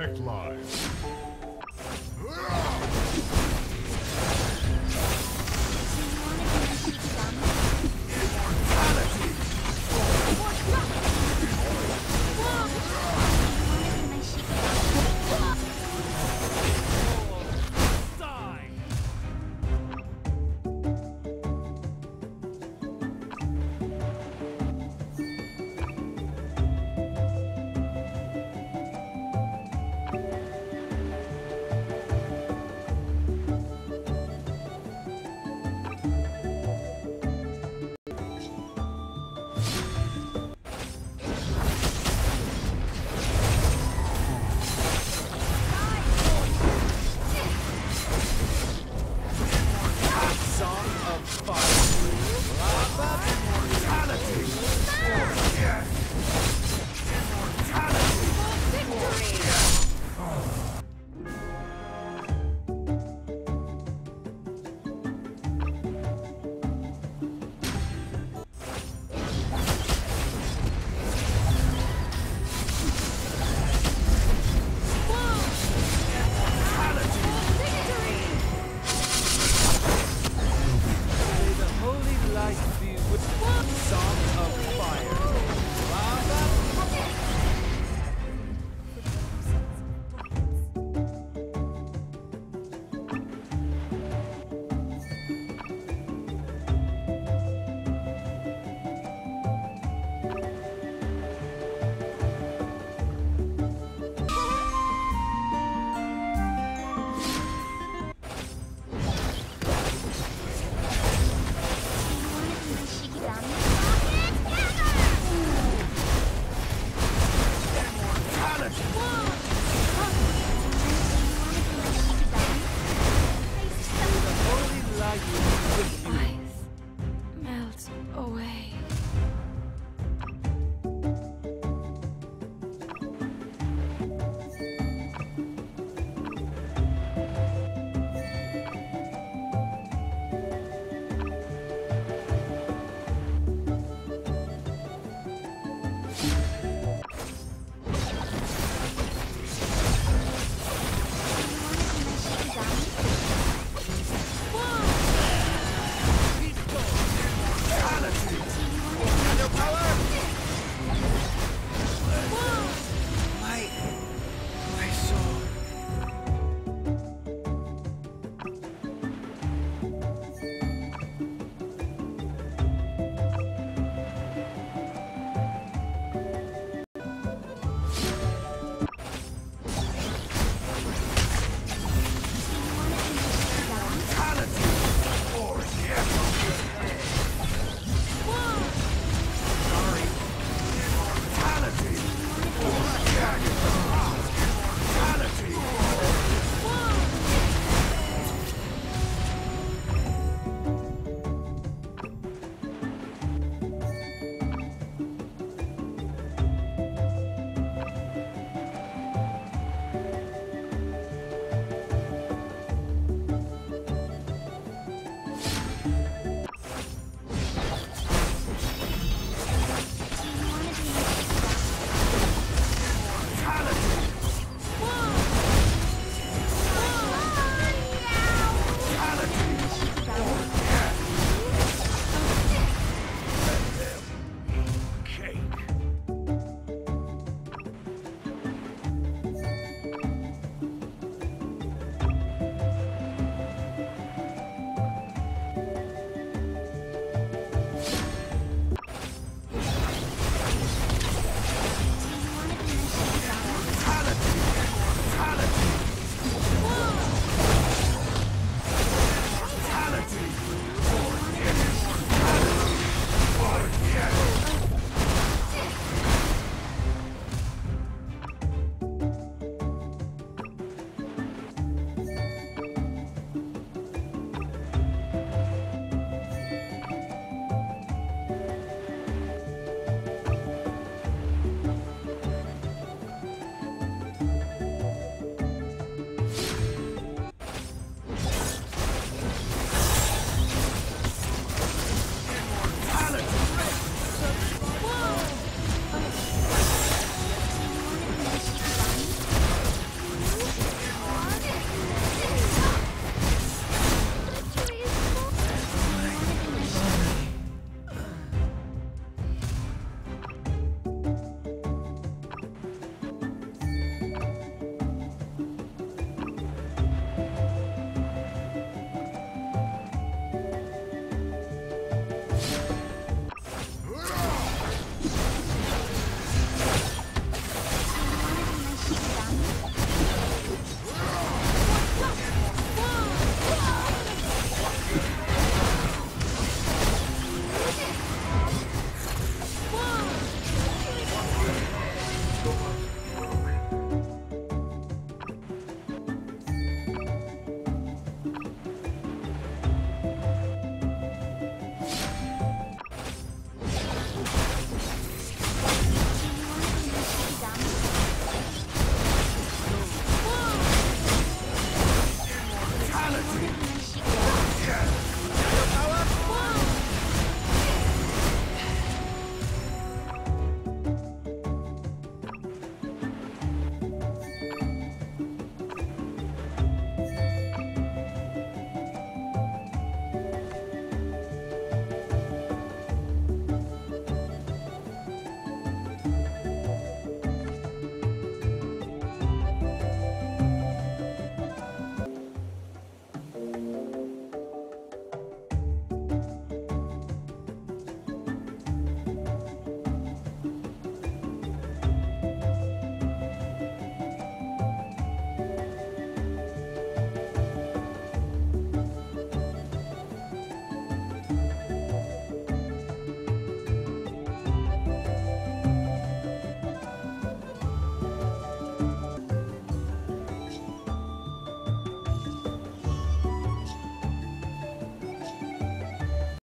protect lives.